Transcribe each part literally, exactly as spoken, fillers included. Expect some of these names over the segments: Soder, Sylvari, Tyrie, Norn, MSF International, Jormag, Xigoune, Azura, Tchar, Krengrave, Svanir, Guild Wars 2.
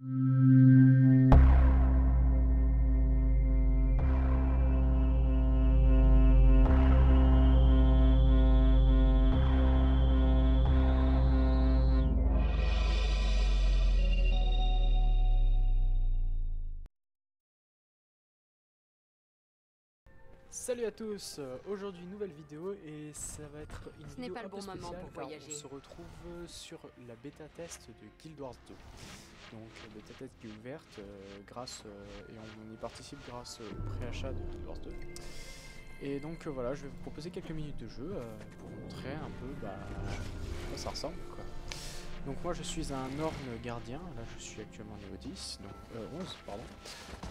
Salut à tous, aujourd'hui nouvelle vidéo et ça va être une vidéo un peu spéciale car on se retrouve sur la bêta test de Guild Wars deux. Donc la bêta test qui est ouverte euh, grâce euh, et on y participe grâce au préachat de Guild Wars deux. Et donc euh, voilà, je vais vous proposer quelques minutes de jeu euh, pour vous montrer un peu bah, à quoi ça ressemble quoi. Donc moi je suis un Norn gardien, là je suis actuellement niveau dix, donc euh, onze pardon.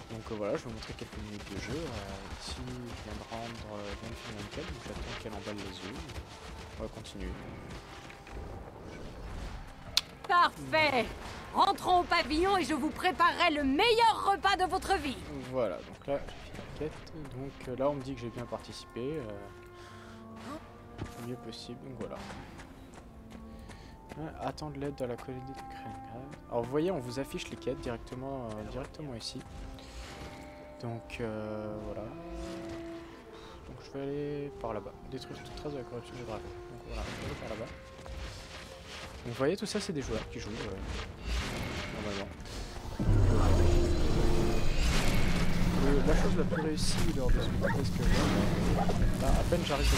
Donc euh, voilà, je vais vous montrer quelques minutes de jeu. Euh, ici je viens de rendre vingt et un euh, donc j'attends qu'elle emballe les yeux. On va continuer. Parfait. Rentrons au pavillon et je vous préparerai le meilleur repas de votre vie. Voilà, donc là j'ai fait la quête, donc euh, là on me dit que j'ai bien participé, euh, le mieux possible, donc voilà. Attendre l'aide de la colonie de Krengrave. Alors vous voyez, on vous affiche les quêtes directement, euh, directement ici. Donc euh, voilà. Donc je vais aller par là-bas. Détruire toute trace de la corruption du dragon. Donc voilà, je vais aller par là-bas. Donc vous voyez, tout ça c'est des joueurs qui jouent. Euh, normalement. Euh, la chose la plus réussie lors de ce côté, c'est que là, à peine j'arrive à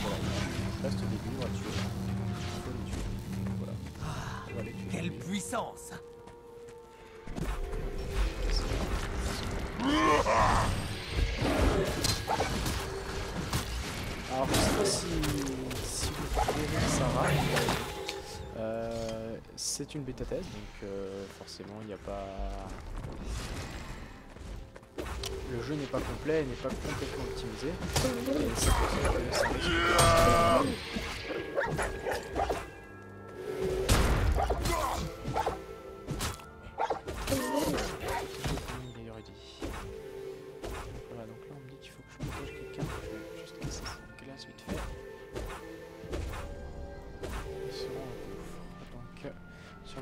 voilà. Reste des livres à tuer. Quelle puissance! Alors, je sais pas si, si vous pouvez voir Sarah. Euh, c'est une bêta test, donc euh, forcément, il n'y a pas. Le jeu n'est pas complet, n'est pas complètement optimisé. Et c'est pour ça que ça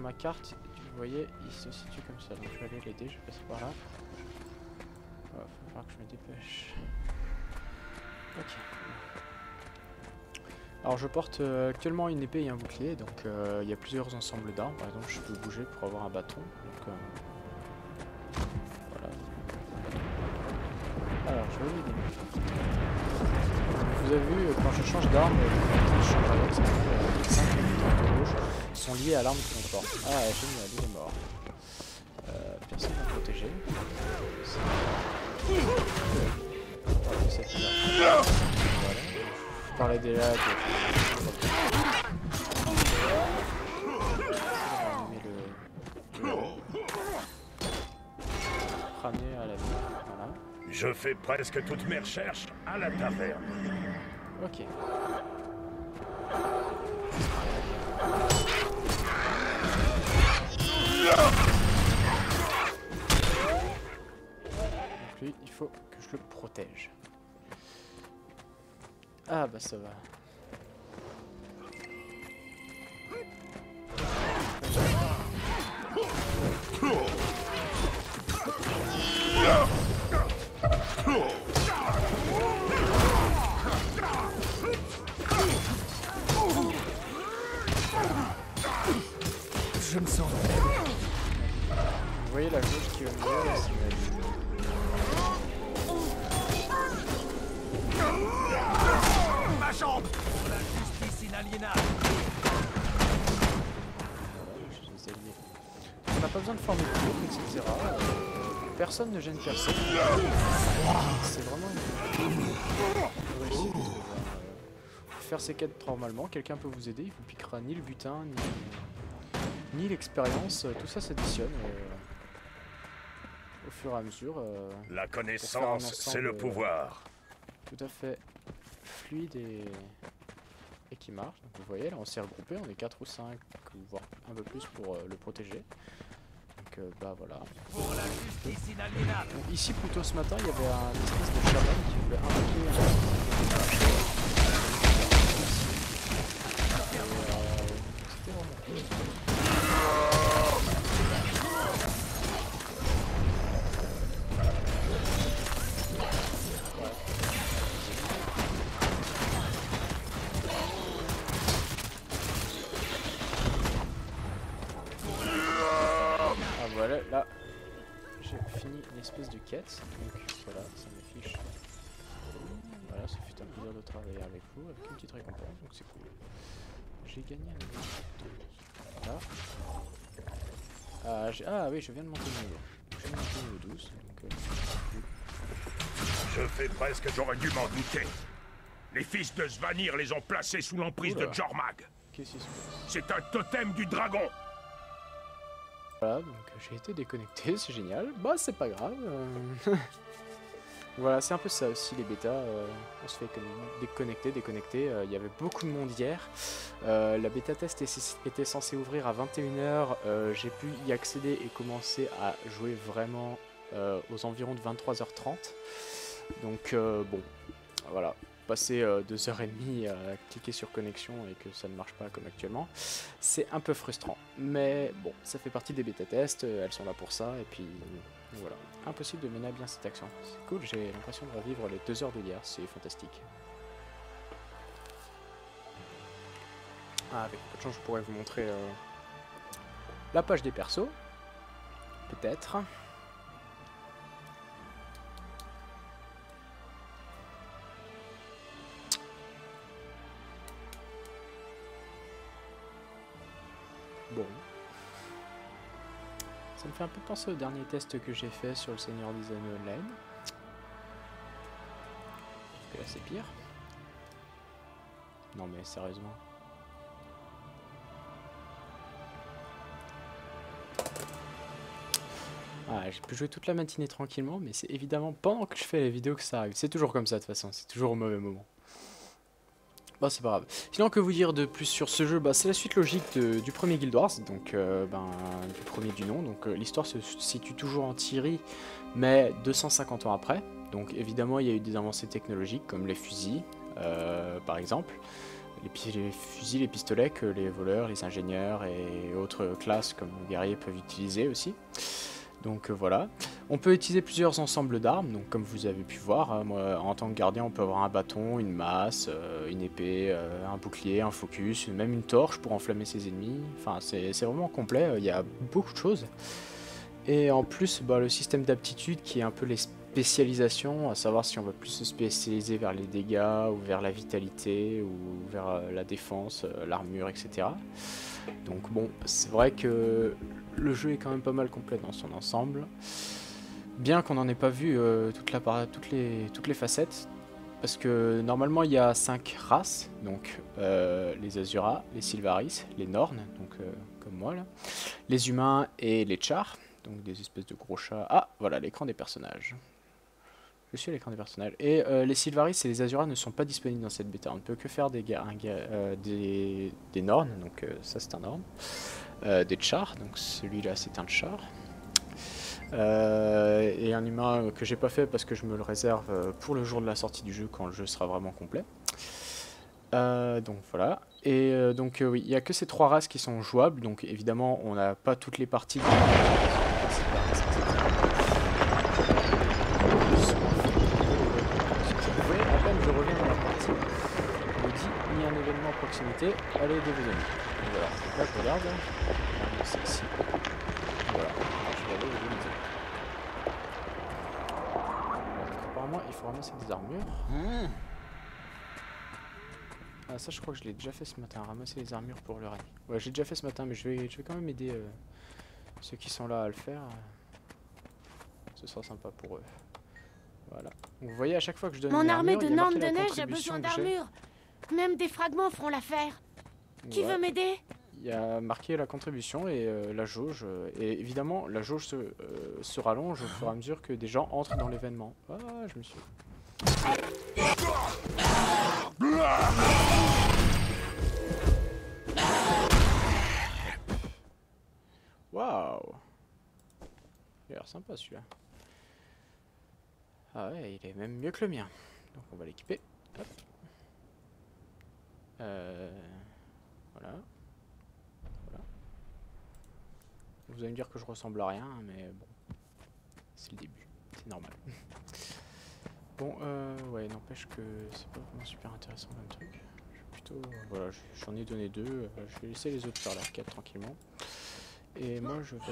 ma carte, vous voyez, il se situe comme ça, donc je vais aller l'aider, je passe par là. Voilà, il va falloir que je me dépêche. Ok. Alors je porte euh, actuellement une épée et un bouclier, donc il euh, y a plusieurs ensembles d'armes. Par exemple, je peux bouger pour avoir un bâton. Donc, euh, voilà. Alors je vais l'aider. Vous avez vu, quand je change d'arme, je change avec ça. Euh, cinq sont liés à l'arme que l'on porte. Ah, génial, il est mort. Euh, personne n'a protégé. Voilà. Je parlais des lags. On va ramener à la vie. Voilà. Je fais presque toutes mes recherches à la taverne. Ok. Donc lui, il faut que je le protège. Ah bah ça va. Je me sens. Vous voyez la gauche qui est au milieu là, c'est ma jambe. Pour la justice inaliénable. Voilà, je suis allié. On n'a pas besoin de former de groupe, et cetera. Personne ne gêne personne. C'est vraiment une réussite. Pour faire ces quêtes normalement, quelqu'un peut vous aider, il vous piquera ni le butin, ni... ni l'expérience, tout ça s'additionne euh, au fur et à mesure. Euh, La connaissance, c'est le pouvoir. Euh, tout à fait fluide et, et qui marche. Donc vous voyez, là on s'est regroupé, on est quatre ou cinq, voire un peu plus pour euh, le protéger. Donc euh, bah voilà. Pour la justice inaliénable. Donc, ici, plus tôt ce matin, il y avait un espèce de chaman qui voulait invoquer. C'était vraiment cool. Oh, voilà, là j'ai fini une espèce de quête, donc voilà, ça m'affiche. Voilà, ça fait un plaisir de travailler avec vous, avec une petite récompense, donc c'est cool. J'ai gagné un niveau. Là. Ah, ah oui, je viens de monter le niveau. Je viens de monter le niveau douze, donc euh, je fais presque, j'aurais dû m'en douter. Les fils de Svanir les ont placés sous l'emprise de Jormag. Qu'est-ce qui se passe? C'est un totem du dragon. Voilà, donc j'ai été déconnecté, c'est génial. Bah, c'est pas grave. Euh... voilà, c'est un peu ça aussi, les bêtas. Euh, on se fait déconnecter, déconnecter. Euh, il y avait beaucoup de monde hier. Euh, la bêta test était censée ouvrir à vingt et une heures. Euh, j'ai pu y accéder et commencer à jouer vraiment euh, aux environs de vingt-trois heures trente. Donc, euh, bon, voilà. Passer euh, deux heures et demie à cliquer sur connexion et que ça ne marche pas comme actuellement, c'est un peu frustrant. Mais bon, ça fait partie des bêta-tests, elles sont là pour ça, et puis voilà. Impossible de mener à bien cette action. C'est cool, j'ai l'impression de revivre les deux heures de hier, c'est fantastique. Ah, avec peu de chance, je pourrais vous montrer euh, la page des persos, peut-être. Bon. Ça me fait un peu penser au dernier test que j'ai fait sur le Seigneur des Anneaux Online. Sauf que là c'est pire. Non mais sérieusement. Ah, j'ai pu jouer toute la matinée tranquillement, mais c'est évidemment pendant que je fais la vidéo que ça arrive. C'est toujours comme ça de toute façon, c'est toujours au mauvais moment. Bah, c'est pas grave. Sinon, que vous dire de plus sur ce jeu? Bah, c'est la suite logique de, du premier Guild Wars, donc euh, ben, du premier du nom. Donc euh, l'histoire se situe toujours en Tyrie, mais deux cent cinquante ans après. Donc évidemment, il y a eu des avancées technologiques comme les fusils, euh, par exemple. Les, les fusils, les pistolets que les voleurs, les ingénieurs et autres classes comme les guerriers peuvent utiliser aussi. Donc euh, voilà, on peut utiliser plusieurs ensembles d'armes, donc comme vous avez pu voir, hein, moi, en tant que gardien on peut avoir un bâton, une masse, euh, une épée, euh, un bouclier, un focus, même une torche pour enflammer ses ennemis, enfin c'est vraiment complet, il euh, y a beaucoup de choses. Et en plus bah, le système d'aptitude qui est un peu les spécialisations, à savoir si on va plus se spécialiser vers les dégâts, ou vers la vitalité, ou vers euh, la défense, euh, l'armure, et cetera. Donc bon, c'est vrai que le jeu est quand même pas mal complet dans son ensemble, bien qu'on n'en ait pas vu euh, toute la, toutes, les, toutes les facettes, parce que normalement il y a cinq races, donc euh, les Azura, les Sylvaris, les Norn, donc euh, comme moi là, les humains et les Tchar, donc des espèces de gros chats. Ah voilà l'écran des personnages. Je suis à l'écran des personnages. Et euh, les Sylvaris et les Azura ne sont pas disponibles dans cette bêta. On ne peut que faire des, euh, des, des Norn, donc euh, ça c'est un Norn. Euh, des Tchar, donc celui-là c'est un Tchar. Euh, et un humain que j'ai pas fait parce que je me le réserve pour le jour de la sortie du jeu quand le jeu sera vraiment complet. Euh, donc voilà. Et euh, donc euh, oui, il n'y a que ces trois races qui sont jouables. Donc évidemment, on n'a pas toutes les parties. Proximité, allez de vos amis. Voilà, là je regarde. C'est ici. Voilà, je vais aller de vos amis. Apparemment, il faut ramasser des armures. Mmh. Ah, ça, je crois que je l'ai déjà fait ce matin, ramasser les armures pour le raid. Ouais, j'ai déjà fait ce matin, mais je vais, je vais quand même aider euh, ceux qui sont là à le faire. Ce sera sympa pour eux. Voilà. Donc, vous voyez, à chaque fois que je donne mon une armée de normes de neige a besoin d'armures. Même des fragments feront l'affaire. Qui ouais. veut m'aider? Il y a marqué la contribution et euh, la jauge. Et évidemment, la jauge se, euh, se rallonge au fur et à mesure que des gens entrent dans l'événement. Ah, je me suis... Waouh. Il a l'air sympa celui-là. Ah ouais, il est même mieux que le mien. Donc on va l'équiper. Hop. Euh, voilà. voilà. Vous allez me dire que je ressemble à rien, mais bon, c'est le début, c'est normal. Bon, euh, ouais, n'empêche que c'est pas vraiment super intéressant comme truc. Je vais plutôt, voilà, j'en ai donné deux. Je vais laisser les autres faire leur quête tranquillement. Et moi je vais,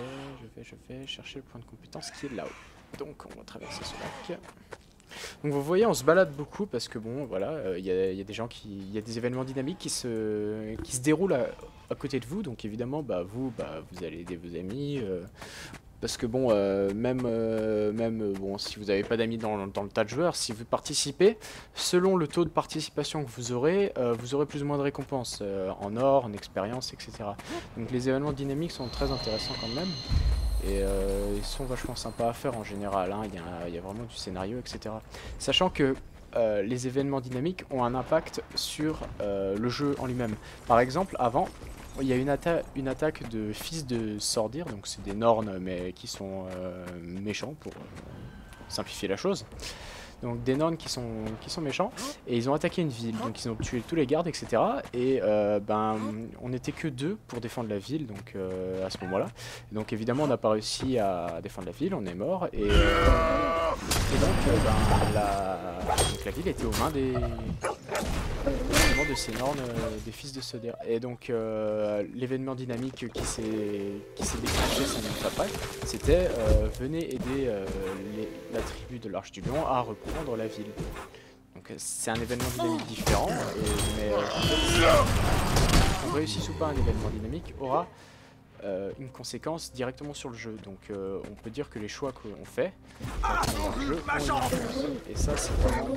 je vais, je vais chercher le point de compétence qui est là-haut. Donc on va traverser ce lac. Donc vous voyez, on se balade beaucoup parce que bon, voilà, il euh, y, y a des gens qui, il y a des événements dynamiques qui se, qui se déroulent à, à côté de vous. Donc évidemment, bah vous, bah vous allez aider vos amis. Euh, Parce que bon, euh, même, euh, même euh, bon, si vous n'avez pas d'amis dans, dans le tas de joueurs, si vous participez, selon le taux de participation que vous aurez, euh, vous aurez plus ou moins de récompenses euh, en or, en expérience, et cetera. Donc les événements dynamiques sont très intéressants quand même. Et euh, ils sont vachement sympas à faire en général, hein. Il y a, il y a vraiment du scénario, et cetera. Sachant que euh, les événements dynamiques ont un impact sur euh, le jeu en lui-même. Par exemple, avant... il y a une, atta une attaque de fils de Sordir, donc c'est des Norn mais qui sont euh, méchants pour euh, simplifier la chose. Donc des Norn qui sont, qui sont méchants, et ils ont attaqué une ville, donc ils ont tué tous les gardes, et cetera. Et euh, ben, on n'était que deux pour défendre la ville, donc euh, à ce moment-là. Donc évidemment on n'a pas réussi à défendre la ville, on est mort, et, euh, et donc, euh, ben, la... donc la ville était aux mains des... de ces normes euh, des fils de Soder. Et donc euh, l'événement dynamique qui s'est déclenché sans doute après, c'était euh, venez aider euh, les, la tribu de l'Arche du Lion à reprendre la ville. Donc c'est un événement dynamique différent, et, mais euh, on réussisse ou pas un événement dynamique aura euh, une conséquence directement sur le jeu. Donc euh, on peut dire que les choix qu'on fait dans le jeu ont une influence. Et ça c'est vraiment...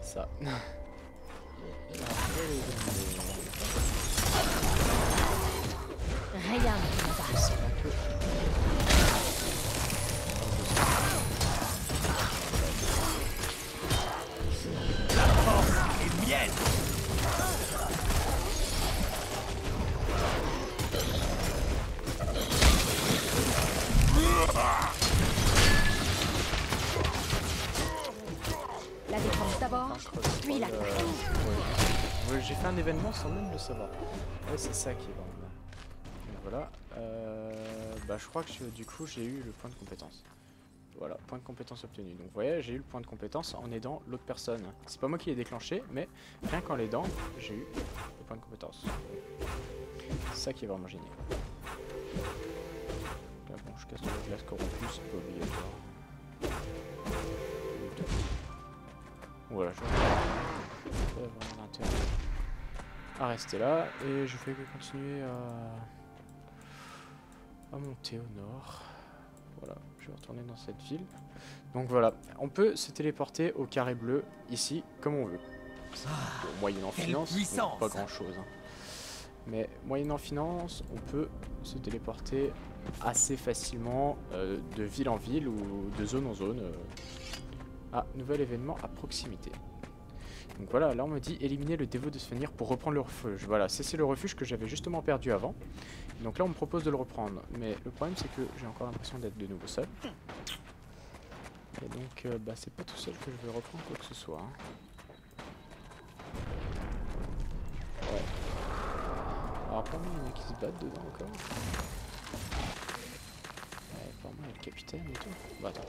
ça. Rien ne... La force est mienne. La défense d'abord, puis la... J'ai fait un événement sans même le savoir. Ouais, c'est ça qui est bon. Voilà. Euh, bah, je crois que je, du coup, j'ai eu le point de compétence. Voilà, point de compétence obtenu. Donc, vous voyez, j'ai eu le point de compétence en aidant l'autre personne. C'est pas moi qui l'ai déclenché, mais rien qu'en l'aidant, j'ai eu le point de compétence. C'est ça qui est vraiment génial. Là, bon, je casse la glace corrompue, c'est pas obligatoire. Voilà, je vais avoir l'intérêt à rester là, et je fais que continuer à... à monter au nord. Voilà, je vais retourner dans cette ville. Donc voilà, on peut se téléporter au carré bleu ici comme on veut. Ah, moyennant finance, donc pas grand chose, hein. Mais moyennant finance, on peut se téléporter assez facilement euh, de ville en ville ou de zone en zone. Euh. Ah, nouvel événement à proximité. Donc voilà, là on me dit éliminer le dévot de Svanir pour reprendre le refuge. Voilà, c'est le refuge que j'avais justement perdu avant. Donc là on me propose de le reprendre. Mais le problème c'est que j'ai encore l'impression d'être de nouveau seul. Et donc euh, bah, c'est pas tout seul que je vais reprendre quoi que ce soit, hein. Ouais. Alors pour moi il y en a qui se battent dedans encore. Ouais, pour moi il y a le capitaine et tout. Bah attends.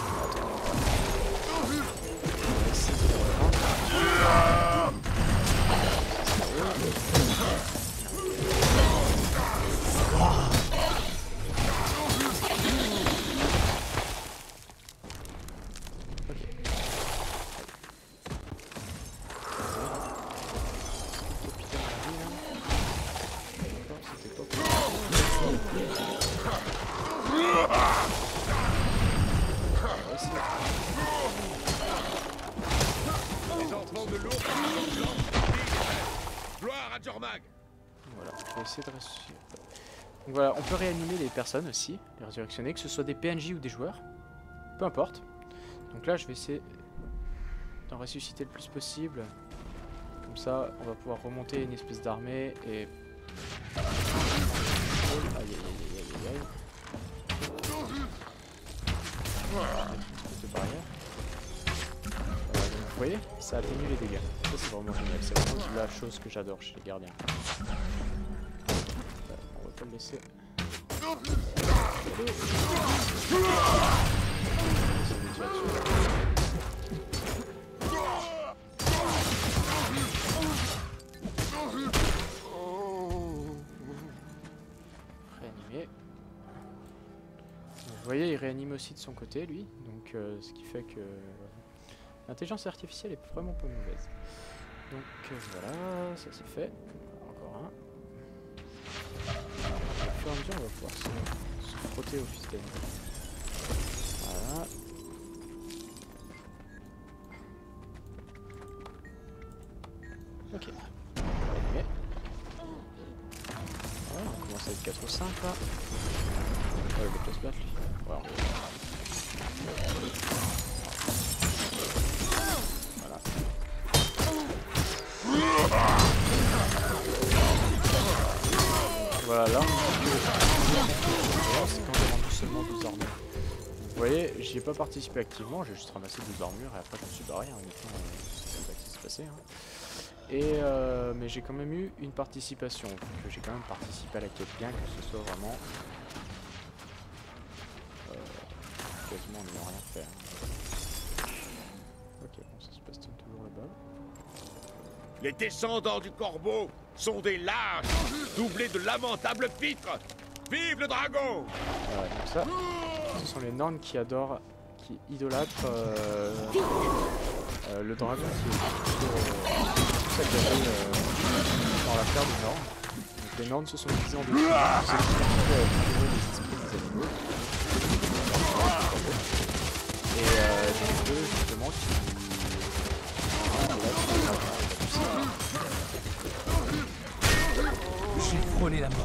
attends. Voilà, je vais essayer de ressusciter. Donc voilà, on peut réanimer les personnes aussi, les résurrectionner, que ce soit des P N J ou des joueurs, peu importe. Donc là, je vais essayer d'en ressusciter le plus possible. Comme ça, on va pouvoir remonter une espèce d'armée et ça atténue les dégâts. Ça c'est vraiment génial, c'est vraiment la chose que j'adore chez les gardiens. Euh, on va pas le laisser. Réanimé. Vous voyez, il réanime aussi de son côté lui, donc euh, ce qui fait que... l'intelligence artificielle est vraiment pas mauvaise. Donc euh, voilà, ça c'est fait. Encore un. Au fur et à mesure, on va pouvoir se, se frotter au système. Voilà. Ok. Allez. Voilà, on commence à être quatre ou cinq là. Ah, il va pas se battre lui. Voilà. Voilà, là, c'est quand j'ai rendu seulement douze armures. Vous voyez, j'y ai pas participé activement, j'ai juste ramassé douze armures et après je me suis barré, hein, c'est pas ce qui s'est passé. Hein. Et, euh, mais j'ai quand même eu une participation, que j'ai quand même participé à la quête, bien que ce soit vraiment... Euh, quasiment on n'a rien fait. Hein. Ok, bon, ça se passe toujours là-bas. Les descendants du corbeau sont des lâches, doublés de lamentables pitres. Vive le dragon! Ah ouais, comme ça, ce sont les Norn qui adorent, qui idolâtrent euh, euh, le dragon qui est saccagé dans l'affaire du Norn. Donc les Norn se sont divisés en deux. C'est les esprits des animaux. Et euh, donc eux, justement, qui... J'ai frôlé la mort.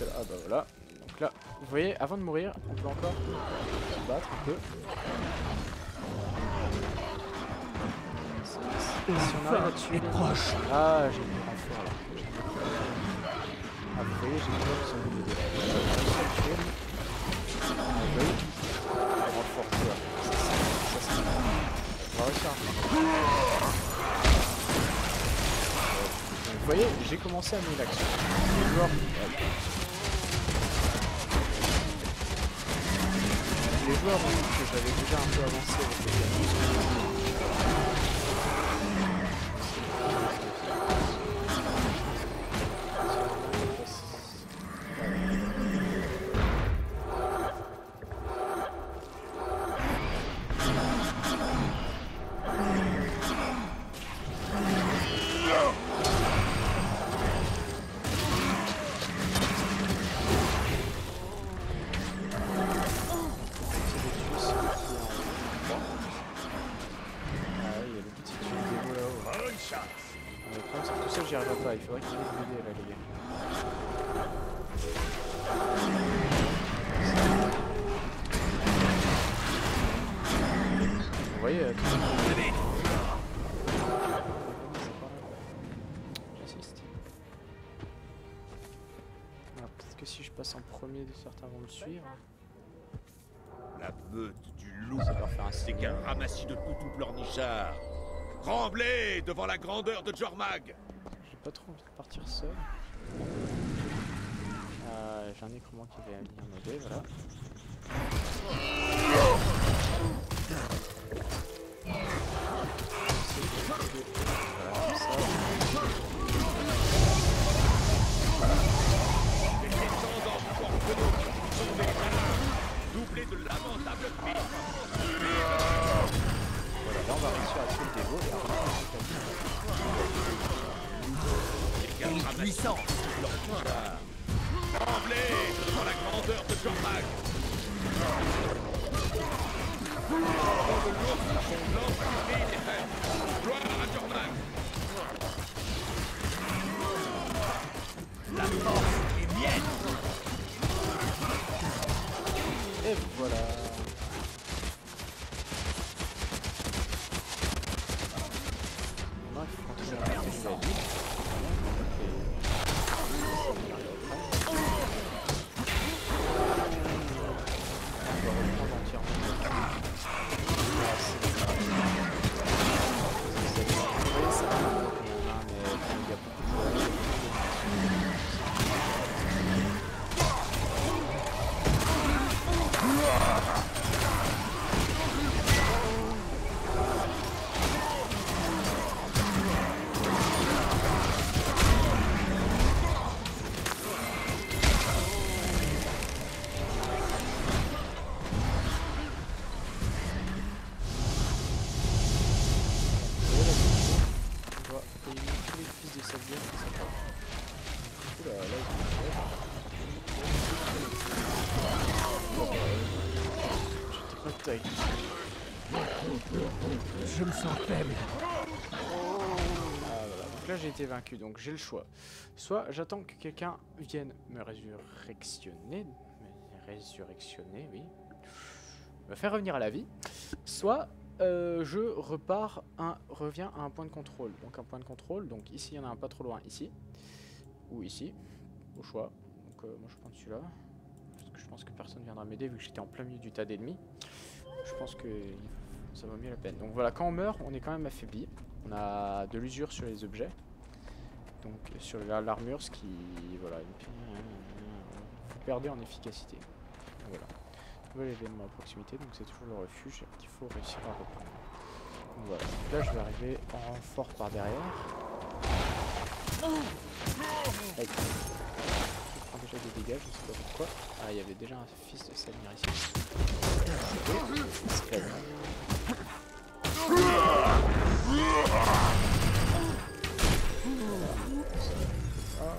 Ah bah voilà. Donc là, vous voyez, avant de mourir, on peut encore se battre un peu. Et si on arrive à tuer les proches. Ah, j'ai mis un four là. Ah, vous voyez, j'ai mis un bout de vous voyez, j'ai commencé à mener l'action. Les joueurs... Les joueurs ont dit que j'avais déjà un peu avancé avec les gars. Il faudrait qu'il y ait une idée là, les gars. Vous voyez, tout ça. J'assiste. Alors peut-être que si je passe en premier, certains vont me suivre. La meute du loup, c'est qu'un ramassis de toutous pleurnichards. Tremblez devant la grandeur de Jormag. Pas trop envie de partir seul. Euh, J'ai un écrement qui va venir m'aider, voilà. Les descendants du corbeau sont des malades, doublés de lamentables pitres. Voilà, là on va réussir à tuer le dévot et après on va se une puissance. Tremblez devant la grandeur de Jormag. Gloire à Jormag. La force est mienne. Et voilà. les fils de sa bière, c'est sympa. Oula, là, j'étais pas de taille. Je me sens faible. Oh. Ah, voilà. Donc là, j'ai été vaincu, donc j'ai le choix. Soit j'attends que quelqu'un vienne me résurrectionner. Me résurrectionner, oui. Me faire revenir à la vie. Soit... Euh, je repars, un, reviens à un point de contrôle. Donc un point de contrôle, donc ici il y en a un pas trop loin, ici. Ou ici, au choix. Donc euh, moi je prends celui-là. Parce que je pense que personne viendra m'aider vu que j'étais en plein milieu du tas d'ennemis. Je pense que ça vaut mieux la peine. Donc voilà, quand on meurt, on est quand même affaibli. On a de l'usure sur les objets. Donc sur l'armure, ce qui... Voilà, on perdait en efficacité. Donc, voilà. Nouvel événement à proximité, donc c'est toujours le refuge qu'il faut réussir à reprendre. Donc voilà, donc là je vais arriver en renfort par derrière. Aïe. Je prends déjà des dégâts, je ne sais pas pourquoi. Ah, il y avait déjà un fils de Svanir ici. C'est ah,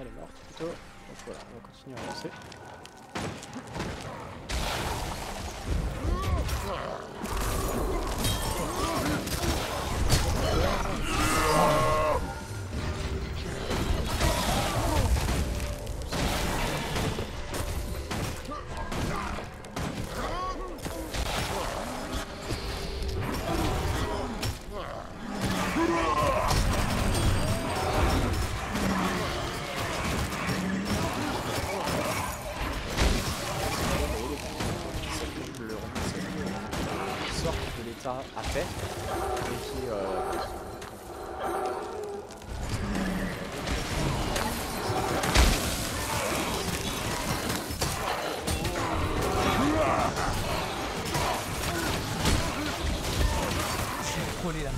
elle est morte plutôt. Donc voilà, on va continuer à avancer. À fait, et qui euh... j'ai frôlé la main.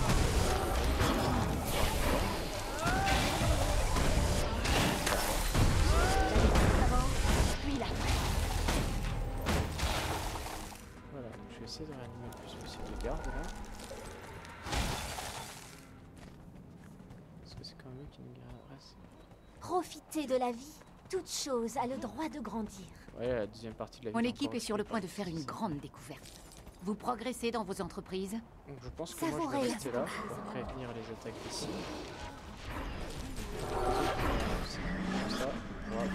Voilà, donc je vais essayer de réanimer le plus possible les gardes là. Profiter de la vie, toute chose a le droit de grandir. Ouais, la deuxième partie de la vie. Mon équipe est sur le point de faire une grande découverte. Vous progressez dans vos entreprises. Donc je pense que moi je vais rester là pour prévenir les attaques ici. Comme ça. Voilà.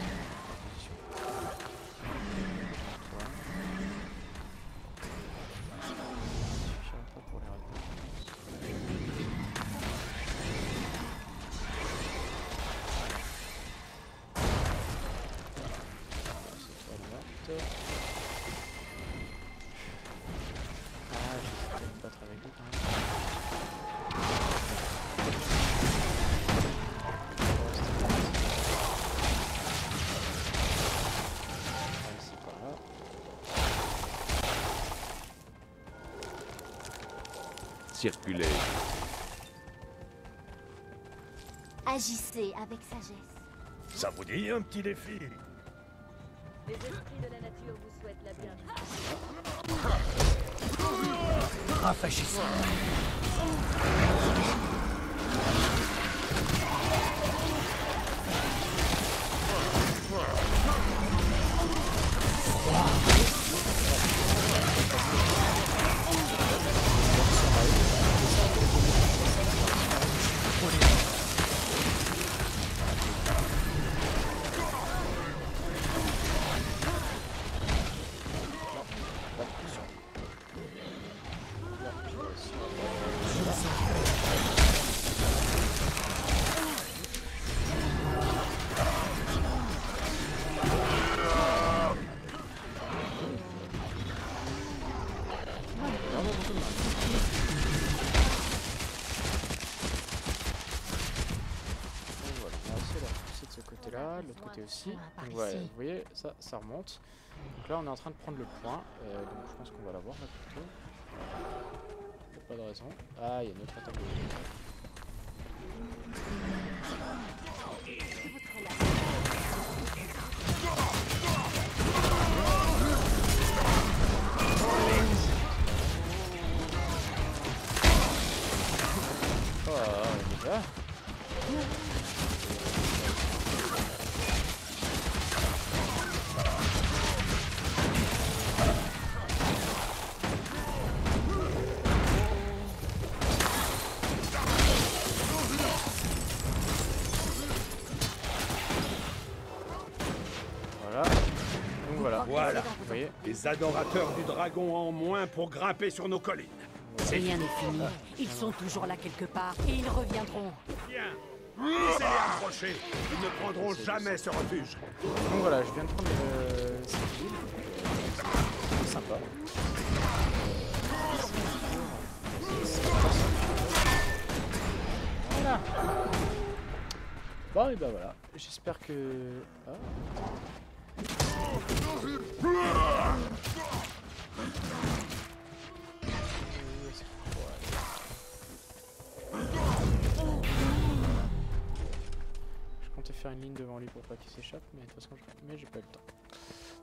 Circuler. Agissez avec sagesse. Ça vous dit un petit défi? Les esprits de la nature vous souhaitent la bienvenue. Rafraîchissez. Aussi. Donc, ouais, vous voyez, ça, ça remonte. Donc là, on est en train de prendre le point. Euh, donc je pense qu'on va l'avoir là plutôt. Pas de raison. Ah, il y a une autre attaque. Oh, déjà. Voilà, vous voyez. Les adorateurs du dragon en moins pour grimper sur nos collines. Rien n'est fini. Ils sont toujours là quelque part et ils reviendront. Bien. Laissez-les approcher. Ils ne prendront jamais ce refuge. Donc voilà, je viens de prendre euh, cette ville. C'est sympa. Voilà. Bon, et ben voilà. J'espère que... Ah. Je comptais faire une ligne devant lui pour pas qu'il s'échappe, mais de toute façon je... j'ai pas eu le temps.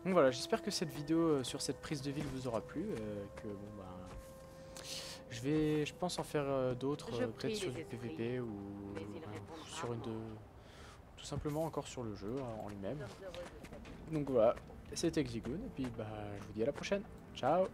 Donc voilà, j'espère que cette vidéo sur cette prise de ville vous aura plu. Euh, que bon bah, je vais, je pense en faire euh, d'autres, euh, peut-être sur du P V P ou euh, sur une de, tout simplement encore sur le jeu euh, en lui-même. Donc voilà, c'était Xigoune, et puis bah, je vous dis à la prochaine. Ciao!